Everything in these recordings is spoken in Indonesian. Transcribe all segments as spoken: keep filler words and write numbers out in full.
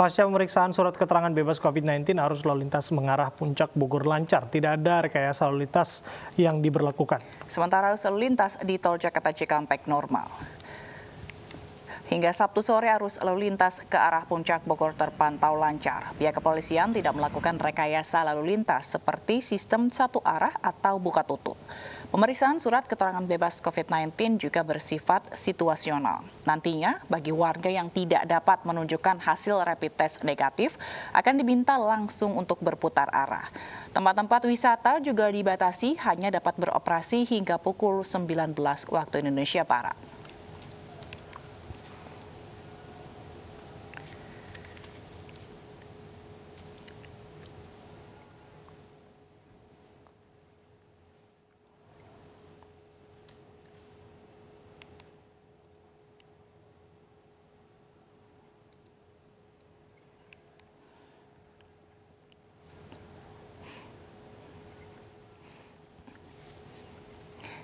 Pasca pemeriksaan surat keterangan bebas COVID sembilan belas, arus lalu lintas mengarah puncak Bogor lancar. Tidak ada rekayasa lalu lintas yang diberlakukan. Sementara arus lalu lintas di Tol Jakarta Cikampek normal. Hingga Sabtu sore arus lalu lintas ke arah puncak Bogor terpantau lancar. Pihak kepolisian tidak melakukan rekayasa lalu lintas seperti sistem satu arah atau buka tutup. Pemeriksaan surat keterangan bebas COVID sembilan belas juga bersifat situasional. Nantinya bagi warga yang tidak dapat menunjukkan hasil rapid test negatif akan diminta langsung untuk berputar arah. Tempat-tempat wisata juga dibatasi hanya dapat beroperasi hingga pukul sembilan belas waktu Indonesia Barat.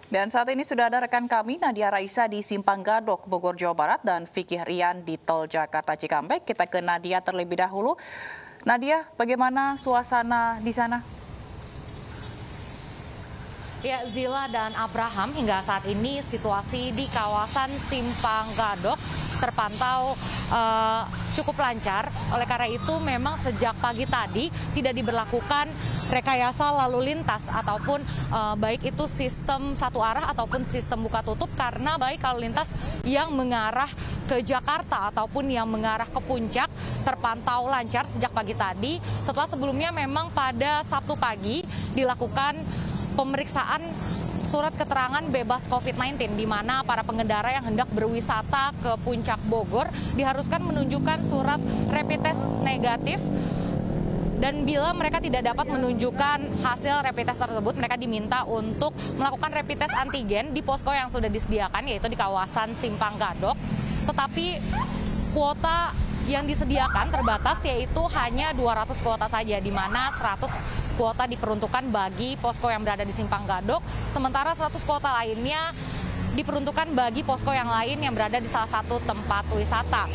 Dan saat ini sudah ada rekan kami Nadia Raisa di Simpang Gadok, Bogor, Jawa Barat, dan Fiki Heryan di Tol Jakarta Cikampek. Kita ke Nadia terlebih dahulu. Nadia, bagaimana suasana di sana? Ya, Zila dan Abraham, hingga saat ini situasi di kawasan Simpang Gadok terpantau eh, cukup lancar. Oleh karena itu memang sejak pagi tadi tidak diberlakukan rekayasa lalu lintas ataupun eh, baik itu sistem satu arah ataupun sistem buka tutup, karena baik lalu lintas yang mengarah ke Jakarta ataupun yang mengarah ke puncak terpantau lancar sejak pagi tadi, setelah sebelumnya memang pada Sabtu pagi dilakukan pemeriksaan surat keterangan bebas COVID sembilan belas, di mana para pengendara yang hendak berwisata ke puncak Bogor diharuskan menunjukkan surat rapid test negatif, dan bila mereka tidak dapat menunjukkan hasil rapid test tersebut, mereka diminta untuk melakukan rapid test antigen di posko yang sudah disediakan, yaitu di kawasan Simpang Gadok. Tetapi kuota yang disediakan terbatas, yaitu hanya dua ratus kuota saja, di mana seratus kuota diperuntukkan bagi posko yang berada di Simpang Gadok, sementara seratus kuota lainnya diperuntukkan bagi posko yang lain yang berada di salah satu tempat wisata.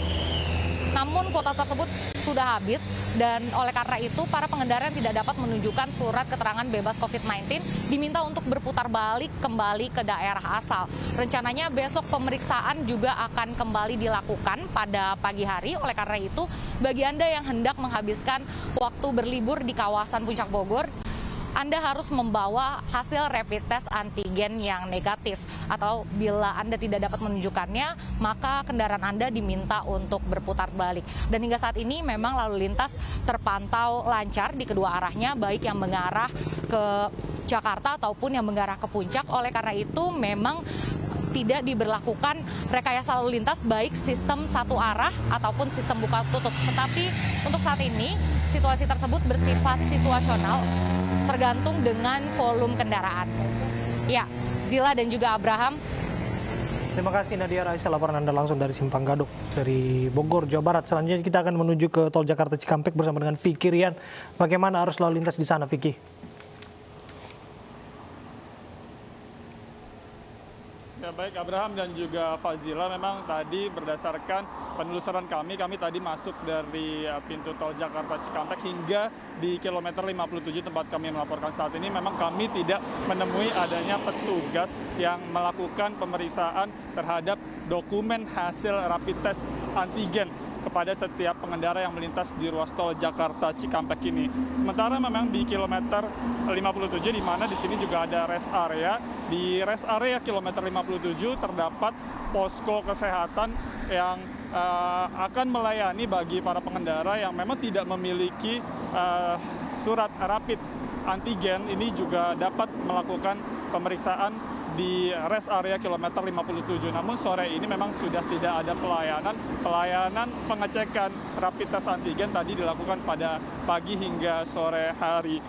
Namun kuota tersebut sudah habis, dan oleh karena itu para pengendara yang tidak dapat menunjukkan surat keterangan bebas COVID sembilan belas diminta untuk berputar balik kembali ke daerah asal. Rencananya besok pemeriksaan juga akan kembali dilakukan pada pagi hari. Oleh karena itu bagi Anda yang hendak menghabiskan waktu berlibur di kawasan Puncak Bogor, Anda harus membawa hasil rapid test antigen yang negatif, atau bila Anda tidak dapat menunjukkannya, maka kendaraan Anda diminta untuk berputar balik. Dan hingga saat ini memang lalu lintas terpantau lancar di kedua arahnya, baik yang mengarah ke Jakarta ataupun yang mengarah ke puncak. Oleh karena itu memang tidak diberlakukan rekayasa lalu lintas baik sistem satu arah ataupun sistem buka tutup. Tetapi untuk saat ini situasi tersebut bersifat situasional, tergantung dengan volume kendaraan. Ya, Zila dan juga Abraham. Terima kasih Nadia Raisa, laporan Anda langsung dari Simpang Gadok dari Bogor, Jawa Barat. Selanjutnya kita akan menuju ke Tol Jakarta Cikampek bersama dengan Fiki Heryan. Bagaimana arus lalu lintas di sana, Vicky? Ya, baik Abraham dan juga Fazila, memang tadi berdasarkan penelusuran kami, kami tadi masuk dari pintu tol Jakarta Cikampek hingga di kilometer lima puluh tujuh tempat kami melaporkan saat ini. Memang kami tidak menemui adanya petugas yang melakukan pemeriksaan terhadap dokumen hasil rapid test antigen kepada setiap pengendara yang melintas di ruas tol Jakarta Cikampek ini. Sementara memang di kilometer lima puluh tujuh, di mana di sini juga ada rest area. Di rest area kilometer lima puluh tujuh terdapat posko kesehatan yang uh, akan melayani bagi para pengendara yang memang tidak memiliki uh, surat rapid antigen. Ini juga dapat melakukan pemeriksaan di rest area kilometer lima puluh tujuh. Namun sore ini memang sudah tidak ada pelayanan. Pelayanan pengecekan rapid test antigen tadi dilakukan pada pagi hingga sore hari.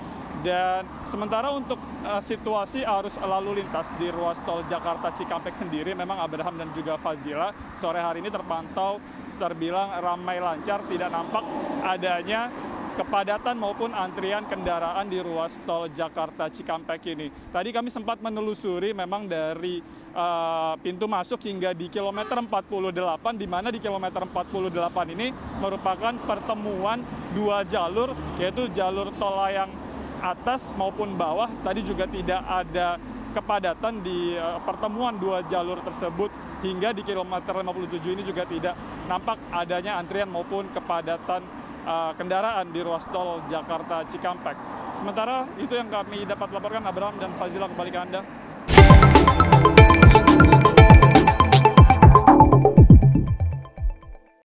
Dan sementara untuk uh, situasi arus lalu lintas di ruas tol Jakarta Cikampek sendiri, memang Abraham dan juga Fazila, sore hari ini terpantau terbilang ramai lancar, tidak nampak adanya kepadatan maupun antrian kendaraan di ruas tol Jakarta Cikampek ini. Tadi kami sempat menelusuri memang dari uh, pintu masuk hingga di kilometer empat puluh delapan, di mana di kilometer empat puluh delapan ini merupakan pertemuan dua jalur, yaitu jalur tol layang atas maupun bawah. Tadi juga tidak ada kepadatan di uh, pertemuan dua jalur tersebut, hingga di kilometer lima puluh tujuh ini juga tidak nampak adanya antrian maupun kepadatan uh, kendaraan di ruas tol Jakarta Cikampek. Sementara itu yang kami dapat laporkan, Abraham dan Fazila, kembali ke Anda.